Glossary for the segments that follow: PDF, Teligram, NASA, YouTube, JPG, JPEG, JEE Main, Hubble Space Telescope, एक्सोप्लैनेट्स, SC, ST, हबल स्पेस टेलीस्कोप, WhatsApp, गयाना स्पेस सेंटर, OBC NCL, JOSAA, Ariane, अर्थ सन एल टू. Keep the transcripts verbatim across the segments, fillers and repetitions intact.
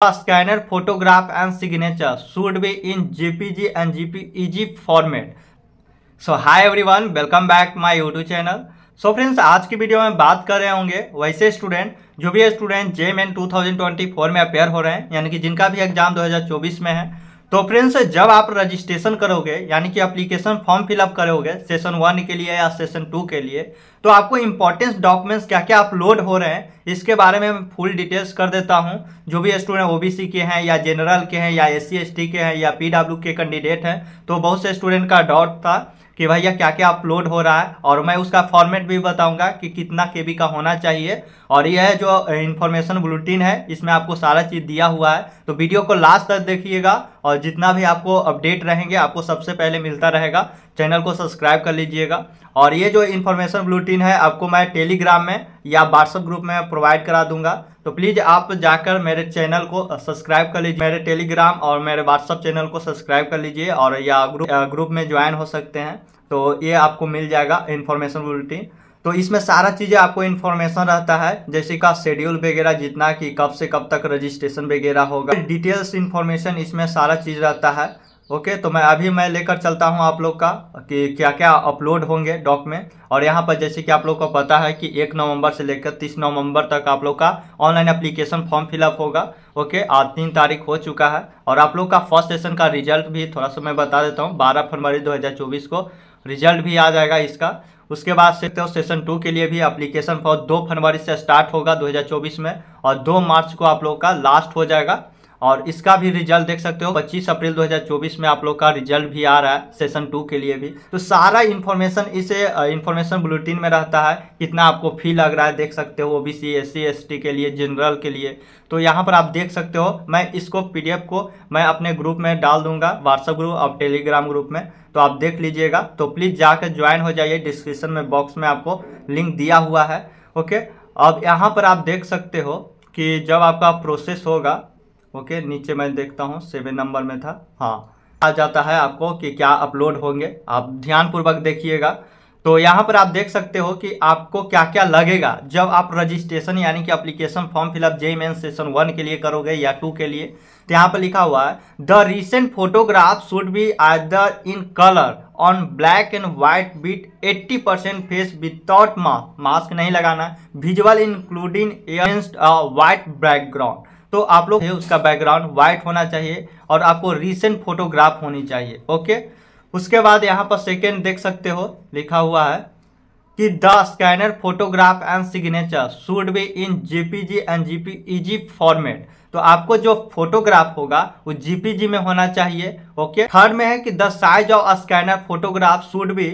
A scanner photograph and signature should be in J P G and J P E G format. So hi everyone, welcome back my YouTube channel. So friends, आज की video में बात कर रहे होंगे वैसे student जो भी student JEE Main two thousand twenty four में अपेयर हो रहे हैं, यानी कि जिनका भी एग्जाम दो हज़ार चौबीस में है। तो फ्रेंड्स, जब आप रजिस्ट्रेशन करोगे यानी कि एप्लीकेशन फॉर्म फिलअप करोगे सेशन वन के लिए या सेशन टू के लिए, तो आपको इम्पोर्टेंस डॉक्यूमेंट्स क्या क्या अपलोड हो रहे हैं इसके बारे में मैं फुल डिटेल्स कर देता हूं। जो भी स्टूडेंट ओबीसी के हैं या जनरल के हैं या एस सी एस टी के हैं या पीडब्ल्यू के कैंडिडेट हैं, तो बहुत से स्टूडेंट का डाउट था कि भैया क्या क्या अपलोड हो रहा है, और मैं उसका फॉर्मेट भी बताऊंगा कि कितना केबी का होना चाहिए। और यह जो इन्फॉर्मेशन बुलेटिन है इसमें आपको सारा चीज़ दिया हुआ है, तो वीडियो को लास्ट तक देखिएगा और जितना भी आपको अपडेट रहेंगे आपको सबसे पहले मिलता रहेगा। चैनल को सब्सक्राइब कर लीजिएगा। और ये जो इन्फॉर्मेशन बुलेटिन है आपको मैं टेलीग्राम में या व्हाट्सएप ग्रुप में प्रोवाइड करा दूंगा, तो प्लीज़ आप जाकर मेरे चैनल को सब्सक्राइब कर लीजिए, मेरे टेलीग्राम और मेरे व्हाट्सएप चैनल को सब्सक्राइब कर लीजिए और या ग्रुप ग्रुप में ज्वाइन हो सकते हैं। तो ये आपको मिल जाएगा इन्फॉर्मेशन बुलेटिन। तो इसमें सारा चीज़ें आपको इन्फॉर्मेशन रहता है, जैसे का शेड्यूल वगैरह, जितना कि कब से कब तक रजिस्ट्रेशन वगैरह होगा, डिटेल्स इन्फॉर्मेशन इसमें सारा चीज़ रहता है। ओके, तो मैं अभी मैं लेकर चलता हूं आप लोग का कि क्या क्या अपलोड होंगे डॉक्यूमेंट। और यहां पर जैसे कि आप लोग को पता है कि एक नवंबर से लेकर तीस नवंबर तक आप लोग का ऑनलाइन एप्लीकेशन फॉर्म फिलअप होगा। ओके, आज तीन तारीख हो चुका है और आप लोग का फर्स्ट सेशन का रिजल्ट भी थोड़ा सा मैं बता देता हूँ। बारह फरवरी दो हज़ार चौबीस को रिजल्ट भी आ जाएगा इसका। उसके बाद से तो सेशन टू के लिए भी एप्लीकेशन फॉर्म दो फरवरी से स्टार्ट होगा दो हज़ार चौबीस में और दो मार्च को आप लोग का लास्ट हो जाएगा। और इसका भी रिजल्ट देख सकते हो पच्चीस अप्रैल दो हज़ार चौबीस में आप लोग का रिजल्ट भी आ रहा है सेशन टू के लिए भी। तो सारा इन्फॉर्मेशन इस इन्फॉर्मेशन बुलेटिन में रहता है, कितना आपको फी लग रहा है देख सकते हो, ओबीसी एससी एसटी के लिए, जनरल के लिए। तो यहाँ पर आप देख सकते हो, मैं इसको पीडीएफ को मैं अपने ग्रुप में डाल दूंगा, व्हाट्सएप ग्रुप और टेलीग्राम ग्रुप में, तो आप देख लीजिएगा। तो प्लीज़ जाकर ज्वाइन हो जाइए, डिस्क्रिप्शन में बॉक्स में आपको लिंक दिया हुआ है। ओके, अब यहाँ पर आप देख सकते हो कि जब आपका प्रोसेस होगा, ओके okay, नीचे मैं देखता हूँ सेवन नंबर में था, हाँ आ जाता है आपको कि क्या अपलोड होंगे। आप ध्यानपूर्वक देखिएगा। तो यहाँ पर आप देख सकते हो कि आपको क्या क्या लगेगा जब आप रजिस्ट्रेशन यानी कि application form fill up JEE Main session one के लिए करोगे या टू के लिए। तो यहाँ पर लिखा हुआ है the recent photograph should be either in colour on black and white with eighty percent face without mask, mask नहीं लगाना, visual including against white background. तो आप लोग उसका बैकग्राउंड वाइट होना चाहिए और आपको रीसेंट फोटोग्राफ होनी चाहिए। ओके, उसके बाद यहाँ पर सेकेंड देख सकते हो लिखा हुआ है कि the scanner photograph and signature should be in JPG and JPEG format. तो आपको जो फोटोग्राफ होगा वो जेपीजी में होना चाहिए। ओके, थर्ड में है कि the size of scanner photograph should be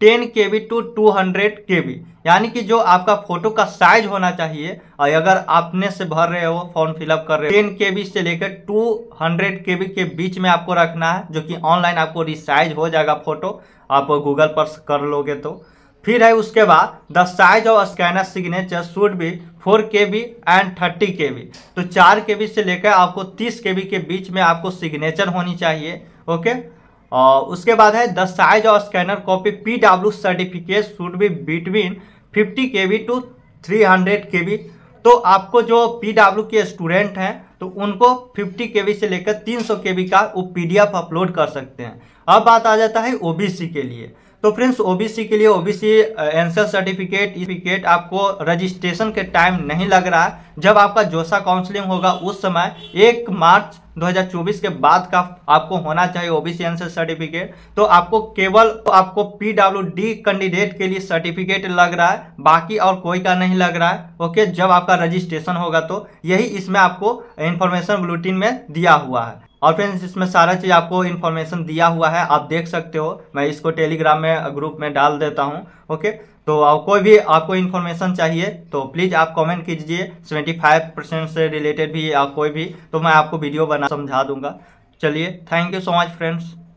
ten KB to two hundred KB, यानी कि जो आपका फोटो का साइज होना चाहिए, और अगर आपने से भर रहे हो फॉर्म फिलअप कर रहे हो टेन केबी से लेकर टू हंड्रेड केबी के बीच में आपको रखना है, जो कि ऑनलाइन आपको रिसाइज हो जाएगा फोटो, आप गूगल पर कर लोगे तो। फिर है उसके बाद the size of scanner signature should be four KB and thirty KB. तो फोर केबी से लेकर आपको थर्टी केबी के बीच में आपको सिग्नेचर होनी चाहिए। ओके, और उसके बाद है the size of scanner copy PW certificate should be between fifty KB to three hundred KB. तो आपको जो पीडब्ल्यू के स्टूडेंट हैं तो उनको फिफ्टी केबी से लेकर थ्री हंड्रेड केबी का वो पीडीएफ अपलोड कर सकते हैं। अब बात आ जाता है ओबीसी के लिए। तो फ्रेंड्स, ओबीसी के लिए ओबीसी एनसीएल सर्टिफिकेट आपको रजिस्ट्रेशन के टाइम नहीं लग रहा है, जब आपका जोसा काउंसलिंग होगा उस समय एक मार्च दो हज़ार चौबीस के बाद का आपको होना चाहिए ओबीसी एनसीएल सर्टिफिकेट। तो आपको केवल आपको पीडब्ल्यूडी कैंडिडेट के लिए सर्टिफिकेट लग रहा है, बाकी और कोई का नहीं लग रहा है। ओके, जब आपका रजिस्ट्रेशन होगा, तो यही इसमें आपको इन्फॉर्मेशन बुलेटिन में दिया हुआ है। और फ्रेंड्स, इसमें सारा चीज़ आपको इन्फॉर्मेशन दिया हुआ है, आप देख सकते हो। मैं इसको टेलीग्राम में ग्रुप में डाल देता हूँ। ओके, तो कोई भी आपको इन्फॉर्मेशन चाहिए तो प्लीज़ आप कमेंट कीजिए, सेवेंटी फाइव परसेंट से रिलेटेड भी या कोई भी, तो मैं आपको वीडियो बना समझा दूंगा। चलिए, thank you so much friends.